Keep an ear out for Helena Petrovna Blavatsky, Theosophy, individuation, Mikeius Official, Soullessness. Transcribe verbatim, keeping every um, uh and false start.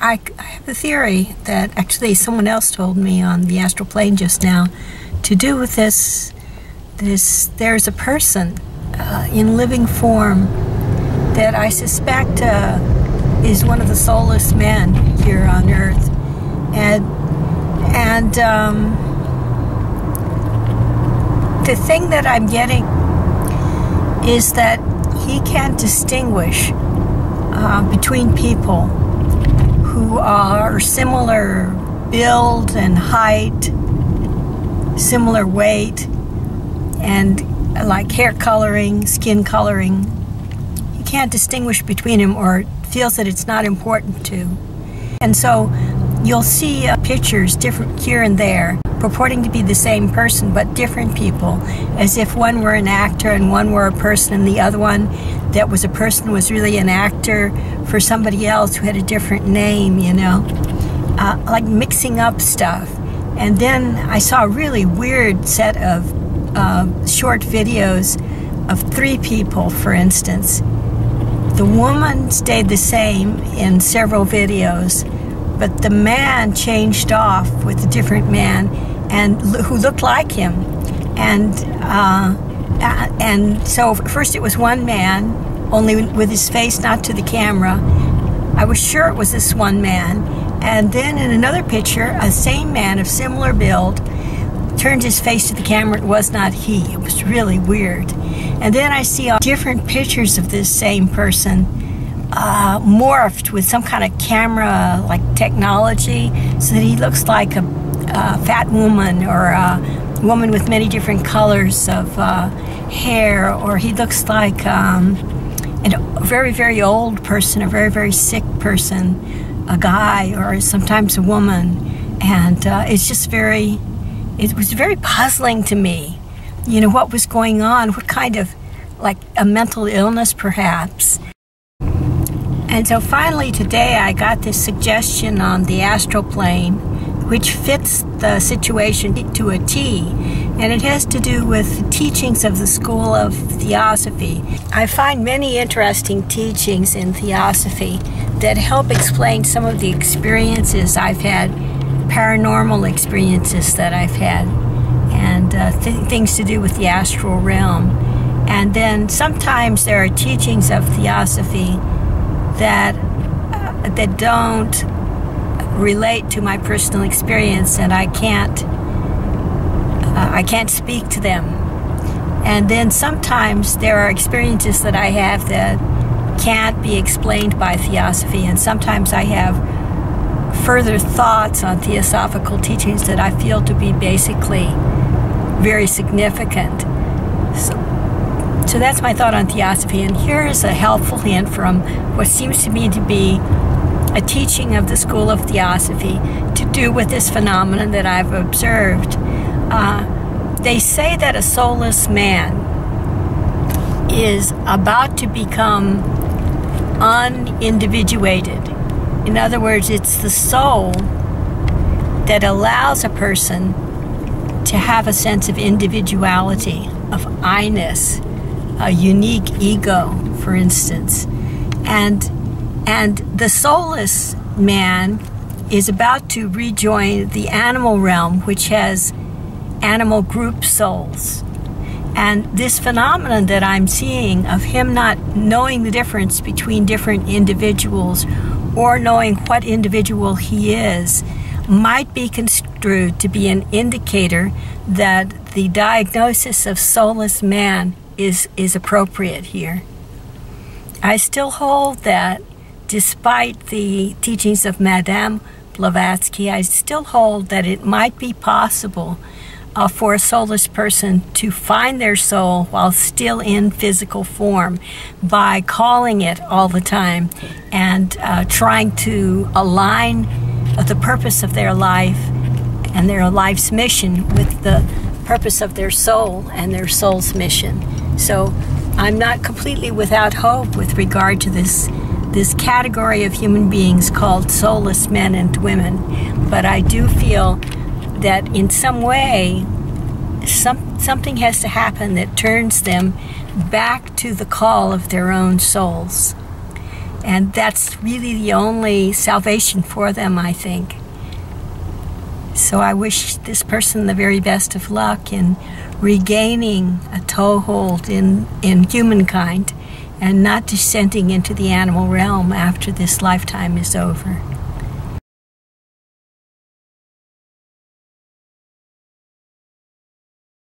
I, I have a theory that actually someone else told me on the astral plane just now to do with this. This there's a person uh, in living form that I suspect uh, is one of the soulless men here on Earth, and and um, the thing that I'm getting is that he can't distinguish uh, between people who are similar build and height, similar weight, and like hair coloring, skin coloring. He can't distinguish between them, or feels that it's not important to. And so you'll see uh, pictures different here and there, purporting to be the same person, but different people, as if one were an actor and one were a person, and the other one that was a person was really an actor for somebody else who had a different name, you know, uh, like mixing up stuff. And then I saw a really weird set of uh, short videos of three people, for instance. The woman stayed the same in several videos, but the man changed off with a different man, and who looked like him, and uh, and so first it was one man, only with his face not to the camera. I was sure it was this one man, and then in another picture, a same man of similar build turned his face to the camera. It was not he. It was really weird. And then I see all different pictures of this same person, Uh, morphed with some kind of camera like technology, so that he looks like a, a fat woman, or a woman with many different colors of uh, hair, or he looks like um, a very very old person, a very very sick person, a guy, or sometimes a woman. And uh, it's just very it was very puzzling to me, you know, what was going on, what kind of, like, a mental illness perhaps. And so finally today I got this suggestion on the astral plane, which fits the situation to a T, and it has to do with the teachings of the school of Theosophy. I find many interesting teachings in Theosophy that help explain some of the experiences I've had, paranormal experiences that I've had, and uh, th things to do with the astral realm. And then sometimes there are teachings of Theosophy that uh, that don't relate to my personal experience, and I can't uh, I can't speak to them. And then sometimes there are experiences that I have that can't be explained by Theosophy, and sometimes I have further thoughts on theosophical teachings that I feel to be basically very significant. So, So that's my thought on Theosophy, and here is a helpful hint from what seems to me to be a teaching of the school of Theosophy to do with this phenomenon that I've observed. Uh, they say that a soulless man is about to become unindividuated. In other words, it's the soul that allows a person to have a sense of individuality, of I-ness, a unique ego, for instance. And and the soulless man is about to rejoin the animal realm, which has animal group souls. And this phenomenon that I'm seeing of him not knowing the difference between different individuals, or knowing what individual he is, might be construed to be an indicator that the diagnosis of soulless man Is, is appropriate here. I still hold that, despite the teachings of Madame Blavatsky, I still hold that it might be possible uh, for a soulless person to find their soul while still in physical form by calling it all the time and uh, trying to align the purpose of their life and their life's mission with the purpose of their soul and their soul's mission. So I'm not completely without hope with regard to this this category of human beings called soulless men and women, but I do feel that in some way some, something has to happen that turns them back to the call of their own souls. And that's really the only salvation for them, I think. So I wish this person the very best of luck in regaining a toehold in, in humankind and not descending into the animal realm after this lifetime is over.